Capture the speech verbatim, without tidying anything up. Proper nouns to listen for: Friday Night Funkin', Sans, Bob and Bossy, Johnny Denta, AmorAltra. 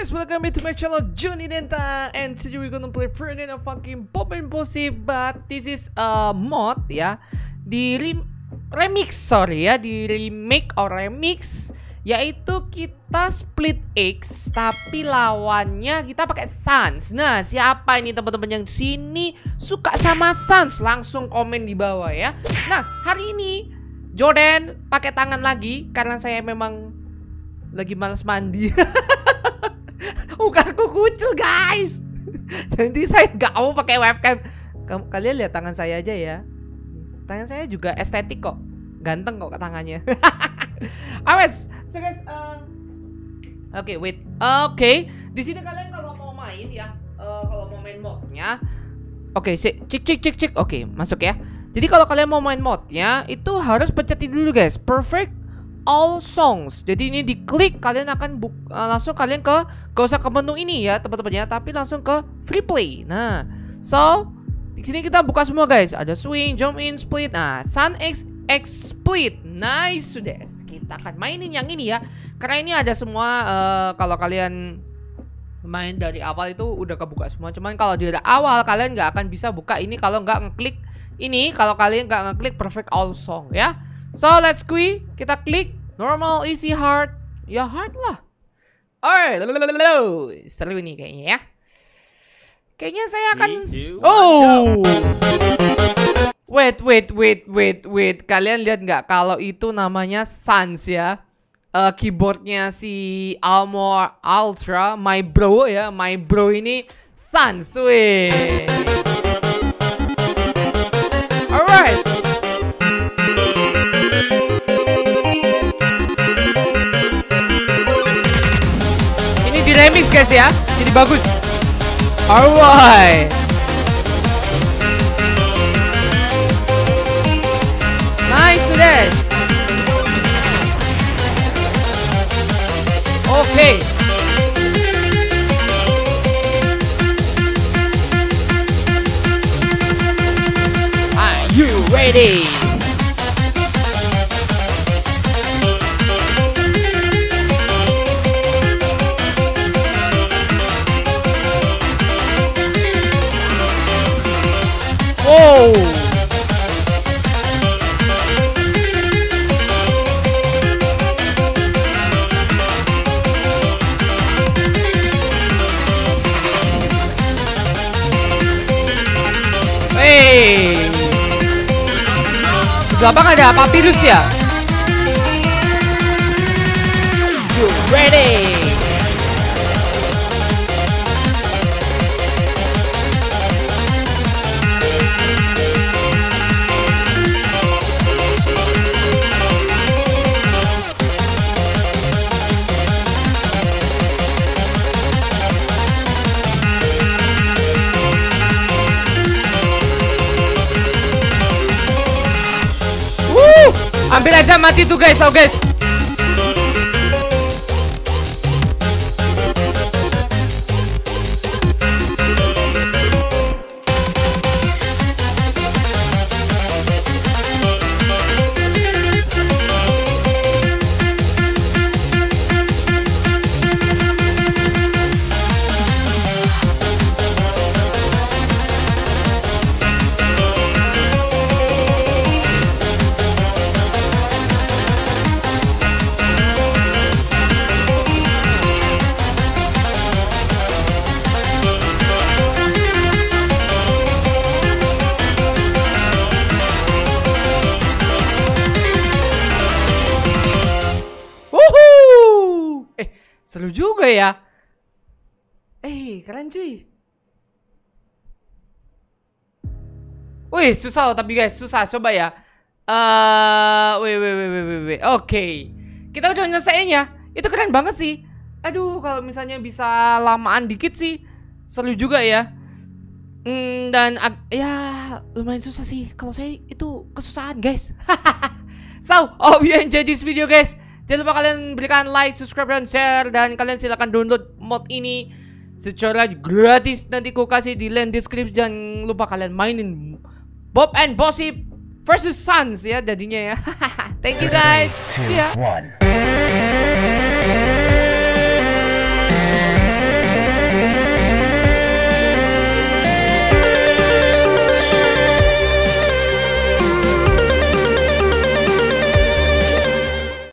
guys, welcome back to my channel, Johnny Denta. And today we're gonna play Friday Night Funkin' Bob and Bossy. But this is a mod ya, di rem remix, sorry ya, di remake or remix. Yaitu kita split X, tapi lawannya kita pakai Sans. Nah, siapa ini teman-teman yang sini suka sama Sans? Langsung komen di bawah ya. Nah, hari ini Jordan pakai tangan lagi karena saya memang lagi malas mandi. Muka aku kucel guys. Jadi saya gak mau pakai webcam. Kalian lihat tangan saya aja ya. Tangan saya juga estetik kok. Ganteng kok tangannya. Awas. So guys, uh... Oke okay, wait. Oke okay. Di sini kalian kalau mau main ya, uh, kalau mau main modnya, Oke okay, cek cek cek cek. Oke okay, masuk ya. Jadi kalau kalian mau main modnya, itu harus pencetin dulu guys, perfect all songs. Jadi ini diklik, kalian akan buk, uh, langsung kalian ke gak usah ke menu ini ya teman-teman ya, tapi langsung ke free play. Nah, so di sini kita buka semua guys. Ada swing, jump in, split. Nah, Sun X X split. Nice sudah. Kita akan mainin yang ini ya. Karena ini ada semua, uh, kalau kalian main dari awal itu udah kebuka semua. Cuman kalau di awal kalian nggak akan bisa buka ini kalau nggak ngeklik ini. Kalau kalian nggak ngeklik perfect all song ya. So let's quick, kita klik normal, easy, hard. Ya hard lah. Alright, seru ini kayaknya ya. Kayaknya saya akan. Oh. Wait, wait, wait, wait, wait. Kalian lihat nggak kalau itu namanya Sans ya? Uh, keyboardnya si AmorAltra, my bro ya, my bro ini Sans. Weh. Remix guys ya, jadi bagus. Alright, nice today. Oke okay. Are you ready? Wow. Hey. Gampang ada apa virus ya? You ready? Ambil aja mati tuh guys, oh guys. Seru juga ya. Eh, keren cuy. Wih, susah tapi guys, susah. Coba ya. Uh, wih, wih, wih, wih, wih. Oke. Okay. Kita udah nyelesain ya. Itu keren banget sih. Aduh, kalau misalnya bisa lamaan dikit sih. Seru juga ya. Mm, dan ya lumayan susah sih. Kalau saya itu kesusahan guys. So, hope you enjoy this video guys. Jangan lupa kalian berikan like, subscribe, dan share. Dan kalian silakan download mod ini secara gratis. Nanti ku kasih di link deskripsi. Jangan lupa kalian mainin Bob and Bossy versus Sans ya jadinya ya. Thank you guys. See ya.